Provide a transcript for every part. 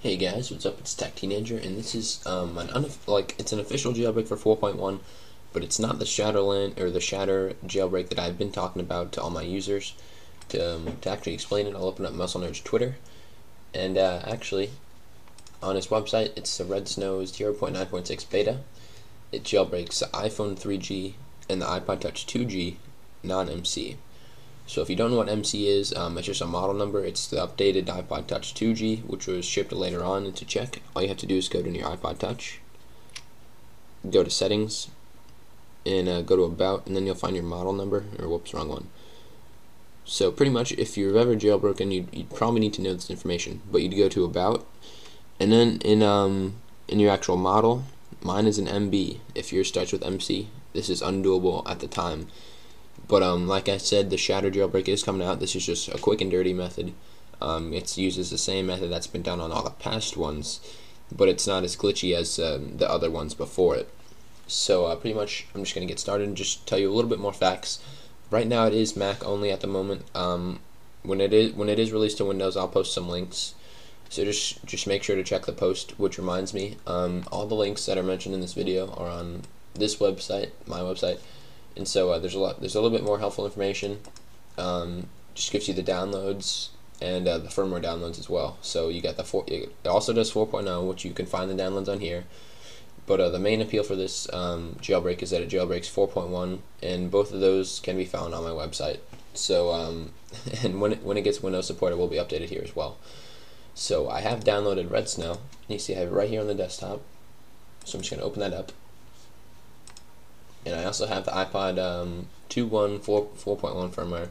Hey guys, what's up? It's Tech Teenager, and this is it's an official jailbreak for 4.1, but it's not the Shadowland or the Shatter jailbreak that I've been talking about to all my users. To actually explain it, I'll open up Muscle Nerd's Twitter, and actually, on his website, it's the redsn0w 0.9.6 beta. It jailbreaks the iPhone 3G and the iPod Touch 2G non-MC. So if you don't know what MC is, it's just a model number. It's the updated iPod Touch 2G, which was shipped later on. And to check, all you have to do is go to your iPod Touch, go to Settings, and go to About, and then you'll find your model number, or whoops, wrong one. So pretty much, if you've ever jailbroken, you'd probably need to know this information, but you'd go to About, and then in your actual model, mine is an MB. If yours starts with MC, this is undoable at the time. But like I said, the Shatter jailbreak is coming out. This is just a quick and dirty method. It uses the same method that's been done on all the past ones, but it's not as glitchy as the other ones before it. So pretty much, I'm just going to get started and just tell you a little bit more facts. Right now, it is Mac only at the moment. When it is released to Windows, I'll post some links. So just make sure to check the post. Which reminds me, all the links that are mentioned in this video are on this website, my website. And so there's a little bit more helpful information. Just gives you the downloads and the firmware downloads as well. So you got it also does 4.0, which you can find the downloads on here. But the main appeal for this jailbreak is that it jailbreaks 4.1, and both of those can be found on my website. So and when it gets Windows support, it will be updated here as well. So I have downloaded redsn0w. You see I have it right here on the desktop. So I'm just going to open that up. And I also have the iPod 4.1 firmware.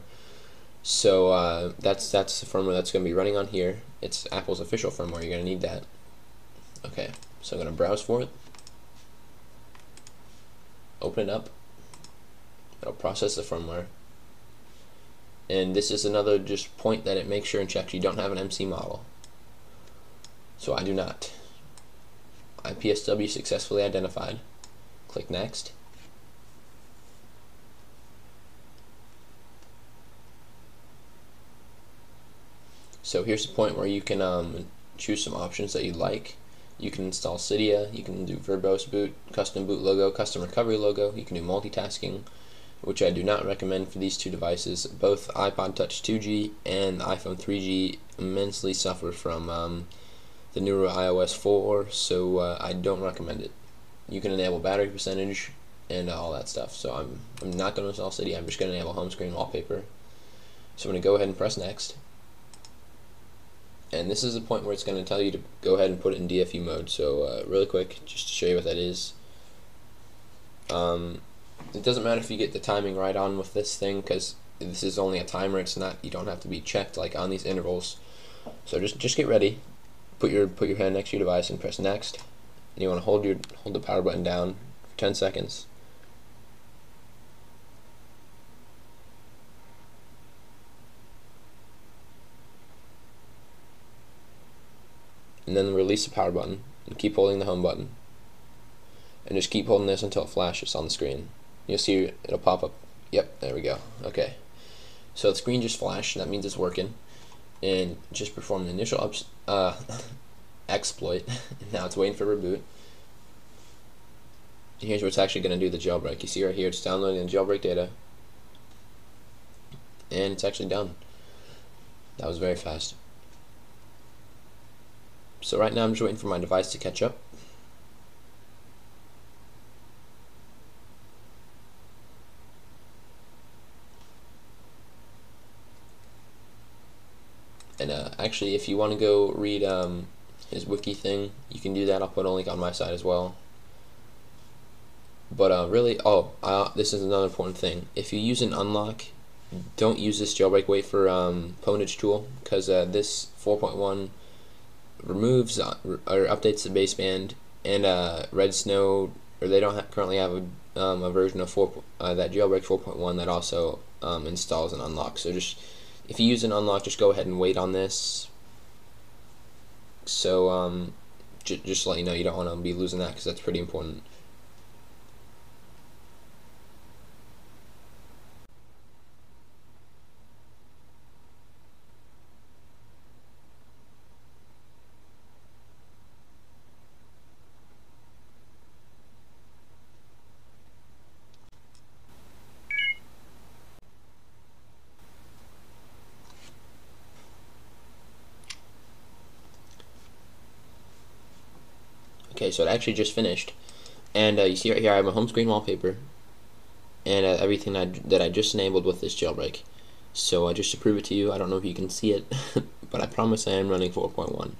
So that's the firmware that's going to be running on here. It's Apple's official firmware. You're going to need that. Okay, so I'm going to browse for it. Open it up. It'll process the firmware. And this is another just point that it makes sure and checks you don't have an MC model. So I do not. IPSW successfully identified. Click Next. So here's the point where you can choose some options that you like. You can install Cydia, you can do verbose boot, custom boot logo, custom recovery logo, you can do multitasking, which I do not recommend for these two devices. Both iPod Touch 2G and iPhone 3G immensely suffer from the newer iOS 4, so I don't recommend it. You can enable battery percentage and all that stuff, so I'm not going to install Cydia, I'm just going to enable home screen wallpaper. So I'm going to go ahead and press Next. And this is the point where it's going to tell you to go ahead and put it in DFU mode. So really quick, just to show you what that is. It doesn't matter if you get the timing right on with this thing, because this is only a timer. It's not, you don't have to be checked like on these intervals. So just get ready. Put your hand next to your device and press Next. And you want to hold the power button down for 10 seconds. And then release the power button and keep holding the home button, and just keep holding this until it flashes on the screen. You'll see it'll pop up. Yep, there we go. Okay, so the screen just flashed, and that means it's working. And just perform the initial exploit. Now it's waiting for reboot. And here's where it's actually going to do the jailbreak. You see right here, it's downloading the jailbreak data, and it's actually done. That was very fast. So right now I'm just waiting for my device to catch up. And actually, if you want to go read his wiki thing, you can do that. I'll put a link on my side as well. But really, this is another important thing. If you use an unlock, don't use this jailbreak. Wait for Pwnage tool, because this 4.1 removes or updates the baseband, and redsn0w, or they don't currently have a version of that jailbreak 4.1 that also installs an unlock. So just if you use an unlock, just go ahead and wait on this. So just to let you know, you don't want to be losing that because that's pretty important. Okay, so it actually just finished. And you see right here I have my home screen wallpaper and everything that I just enabled with this jailbreak. So just to prove it to you, I don't know if you can see it, but I promise I am running 4.1.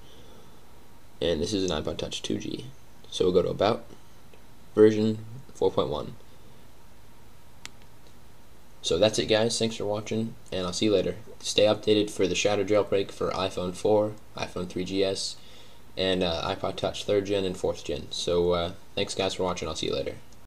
And this is an iPod Touch 2G. So we'll go to About, version 4.1. So that's it, guys. Thanks for watching, and I'll see you later. Stay updated for the Shatter jailbreak for iPhone 4, iPhone 3GS, and iPod Touch 3rd Gen and 4th Gen. So thanks, guys, for watching. I'll see you later.